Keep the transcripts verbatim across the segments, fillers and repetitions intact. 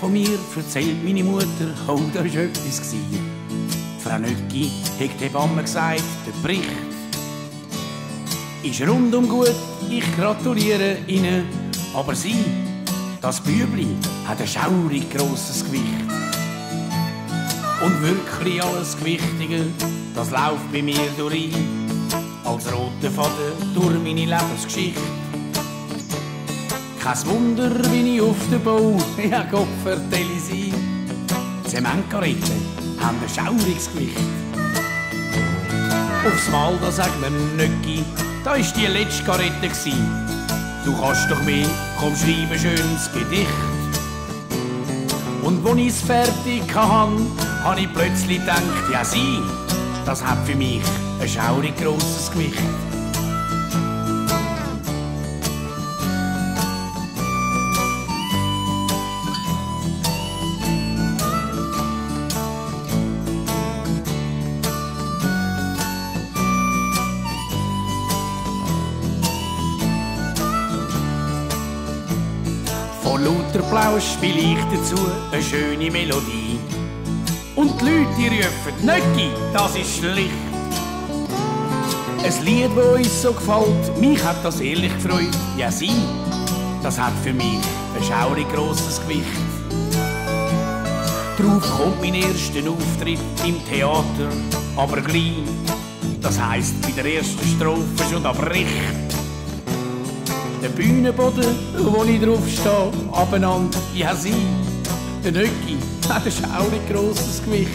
von mir erzählt meine Mutter, oh, da war etwas gewesen. Frau Nöggi hat der Hebamme gesagt, der Bericht ist rundum gut, ich gratuliere Ihnen. Aber Sie, das Bübli, hat ein schaurig grosses Gewicht. Und wirklich alles Gewichtige, das läuft bei mir durch, als roter Faden durch meine Lebensgeschichte. Kein Wunder, bin ich auf dem Bau, ja Gott, vertelle sie. Zementkaretten haben ein schauriges Gewicht. Aufs Mal, da sagt mir Nöggi, da war die letzte Karette gsi. Du kannst doch mehr, komm, schreibe schönes Gedicht. Und als ich's fertig hatte, habe ich plötzlich gedacht, ja sie, das hat für mich ein schaurig grosses Gewicht. Von lauter Plausch spiel ich dazu eine schöne Melodie. Und die Leute, die rufen, Nöggi, das ist schlicht. Ein Lied, das uns so gefällt, mich hat das ehrlich gefreut. Ja, sie, das hat für mich ein schaurig grosses Gewicht. Drauf kommt mein erster Auftritt im Theater, aber gleich. Das heisst, bei der ersten Strophe schon ab Recht. Der Bühnenboden, wo ich draufstehe, abeinander, ja sie, der Nöggi, hat ein schaurig grosses Gewicht.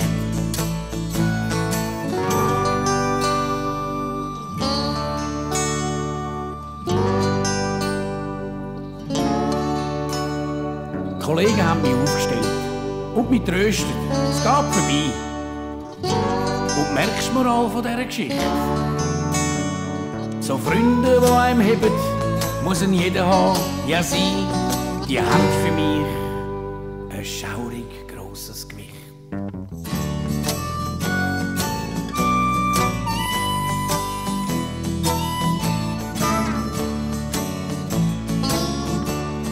Die Kollegen haben mich aufgestellt und mich tröstet, es geht vorbei. Und merkst du Moral von dieser Geschichte? So Freunde, die einem heben, muss ihn jeder haben, ja sie, die haben für mich ein schaurig grosses Gewicht.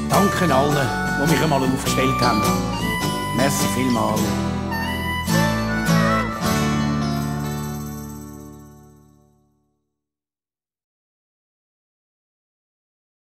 Danke allen, die mich einmal aufgestellt haben. Merci vielmals.